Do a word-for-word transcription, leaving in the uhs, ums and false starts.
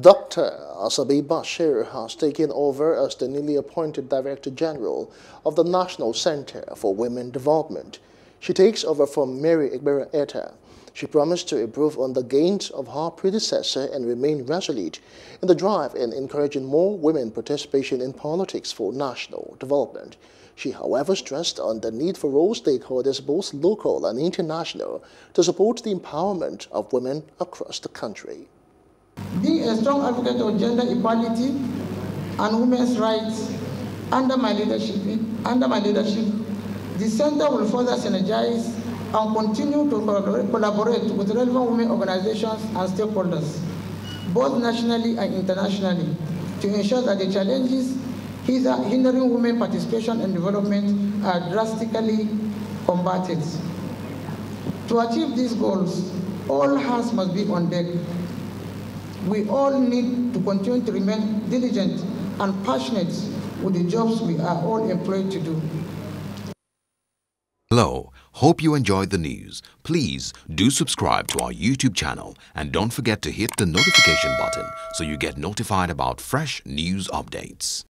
Doctor Asabe Bashir has taken over as the newly appointed Director General of the National Centre for Women Development. She takes over from Mary Igbera Eta. She promised to improve on the gains of her predecessor and remain resolute in the drive in encouraging more women participation in politics for national development. She, however, stressed on the need for all stakeholders, both local and international, to support the empowerment of women across the country. Being a strong advocate of gender equality and women's rights under my leadership, under my leadership, the Centre will further synergize and continue to collaborate with relevant women organizations and stakeholders, both nationally and internationally, to ensure that the challenges hindering women participation and development are drastically combated. To achieve these goals, all hands must be on deck. We all need to continue to remain diligent and passionate with the jobs we are all employed to do. Hello, hope you enjoyed the news. Please do subscribe to our YouTube channel and don't forget to hit the notification button so you get notified about fresh news updates.